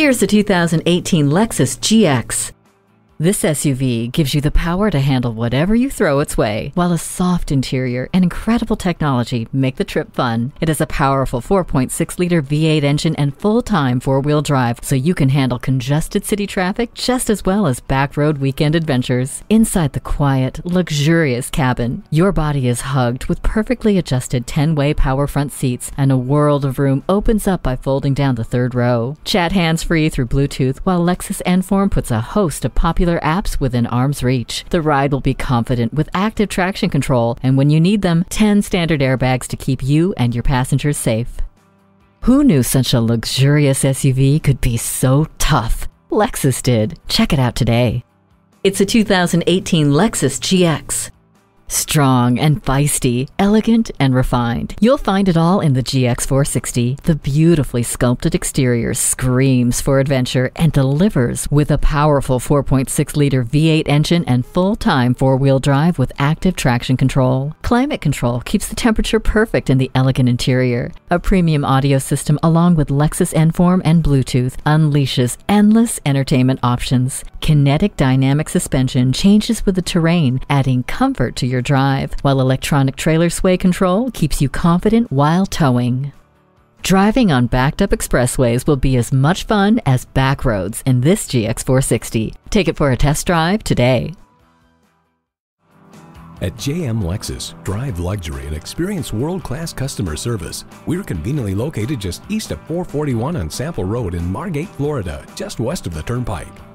Here's the 2018 Lexus GX. This SUV gives you the power to handle whatever you throw its way, while a soft interior and incredible technology make the trip fun. It has a powerful 4.6-liter V8 engine and full-time four-wheel drive, so you can handle congested city traffic just as well as back-road weekend adventures. Inside the quiet, luxurious cabin, your body is hugged with perfectly adjusted 10-way power front seats, and a world of room opens up by folding down the third row. Chat hands-free through Bluetooth, while Lexus Enform puts a host of popular apps within arm's reach. The ride will be confident with active traction control, and when you need them, 10 standard airbags to keep you and your passengers safe. Who knew such a luxurious SUV could be so tough? Lexus did. Check it out today. It's a 2018 Lexus GX. Strong and feisty, elegant and refined. You'll find it all in the GX460. The beautifully sculpted exterior screams for adventure and delivers with a powerful 4.6-liter V8 engine and full-time four-wheel drive with active traction control. Climate control keeps the temperature perfect in the elegant interior. A premium audio system along with Lexus Enform and Bluetooth unleashes endless entertainment options. Kinetic dynamic suspension changes with the terrain, adding comfort to your drive, while electronic trailer sway control keeps you confident while towing. Driving on backed-up expressways will be as much fun as back roads in this GX460. Take it for a test drive today. At JM Lexus, drive luxury and experience world-class customer service. We're conveniently located just east of 441 on Sample Road in Margate, Florida, just west of the Turnpike.